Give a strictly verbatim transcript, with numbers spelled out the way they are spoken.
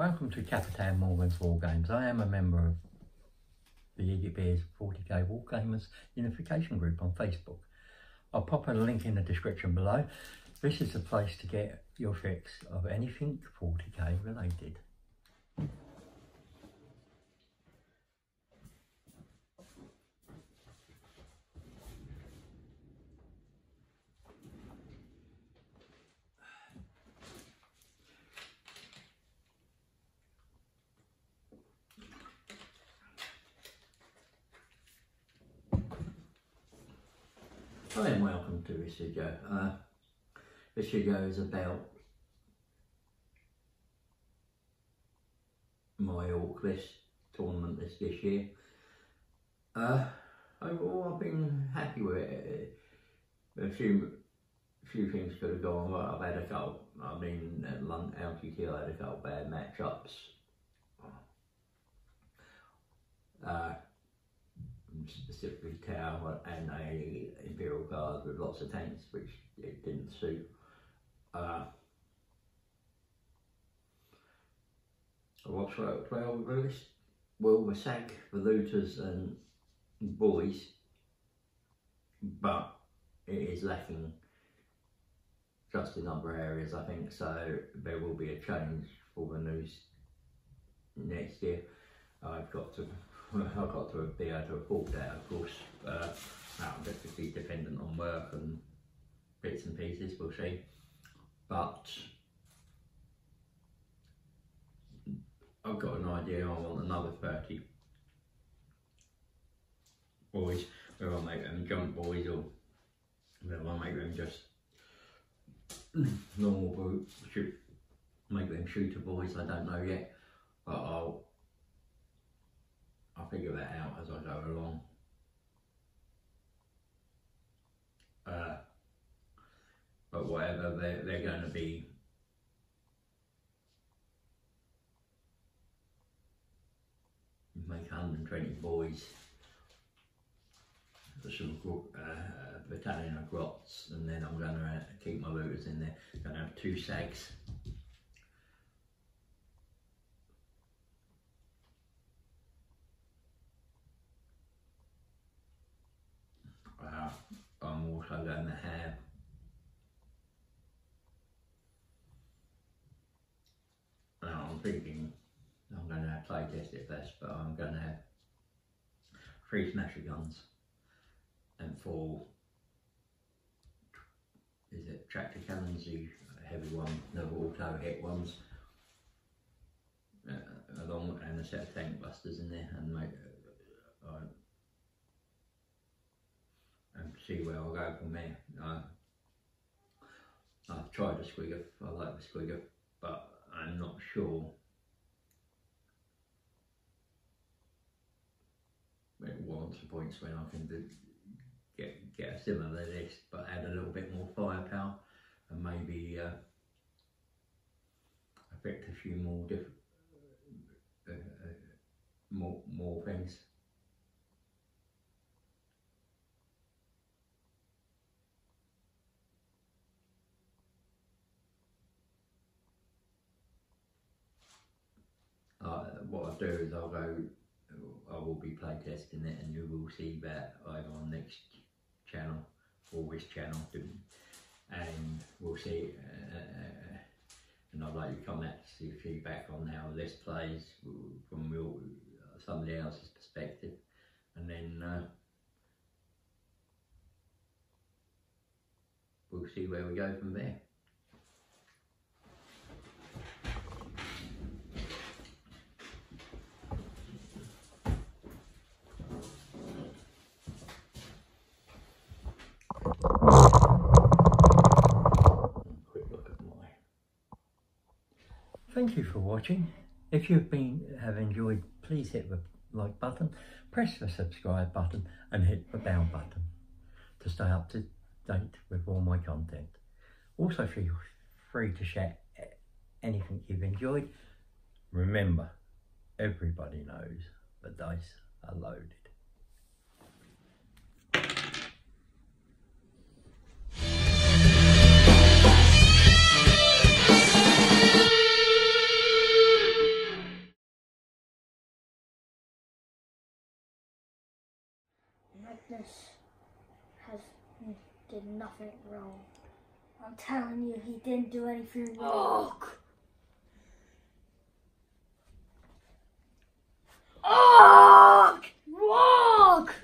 Welcome to Capitan Morgan's War Games. I am a member of the Yiggy Bears forty K War Gamers Unification Group on Facebook. I'll pop a link in the description below. This is the place to get your fix of anything forty K related. Hi and welcome to this video. Uh, this video is about my Ork list, tournament list this year. Uh, overall I've been happy with it. A few, few things could have gone right. I've had a couple, I mean at L T Q I had a couple bad matchups. Uh, specifically Tower and a Imperial Guard with lots of tanks, which it didn't suit. Uh, what's right up twelve really? Well, the sack, the looters and bullies, but it is lacking just in other areas I think, so there will be a change for the news next year. I've got to Well, I've got to be able to afford that, of course. Uh, that'll just be dependent on work and bits and pieces, we'll see. But I've got an idea, I want another thirty boys, whether I'll make them jump boys or whether I'll make them just normal boys, shoot, make them shooter boys, I don't know yet. But I'll I'll figure that out as I go along. Uh, but whatever, they're, they're going to be make one hundred twenty boys, some uh, battalion of grots, and then I'm going to keep my looters in there. I'm going to have two sags. I'm also going to have now I'm thinking I'm going to have play test it first, but I'm going to have three smasher guns and four is it tractor cannons, the heavy one, the auto hit ones, uh, along and a set of tank busters in there, and make uh, I, and see where I'll go from there. Uh, I've tried the squigger, I like the squigger, but I'm not sure it warrants the points when I can do, get, get a similar list, but add a little bit more firepower and maybe uh, affect a few more different, uh, uh, more, more things. Uh, what I'll do is I'll go, I will be playtesting it, and you will see that either on next channel or this channel, and we'll see, uh, and I'd like you to comment, see feedback on how this plays from your, somebody else's perspective, and then uh, we'll see where we go from there. Thank you for watching. If you've been have enjoyed, please hit the like button, press the subscribe button and hit the bell button to stay up to date with all my content. Also feel free to share anything you've enjoyed. Remember, everybody knows the dice are loaded. Magnus has did nothing wrong. I'm telling you, he didn't do anything wrong. Ork! Ork! Ork!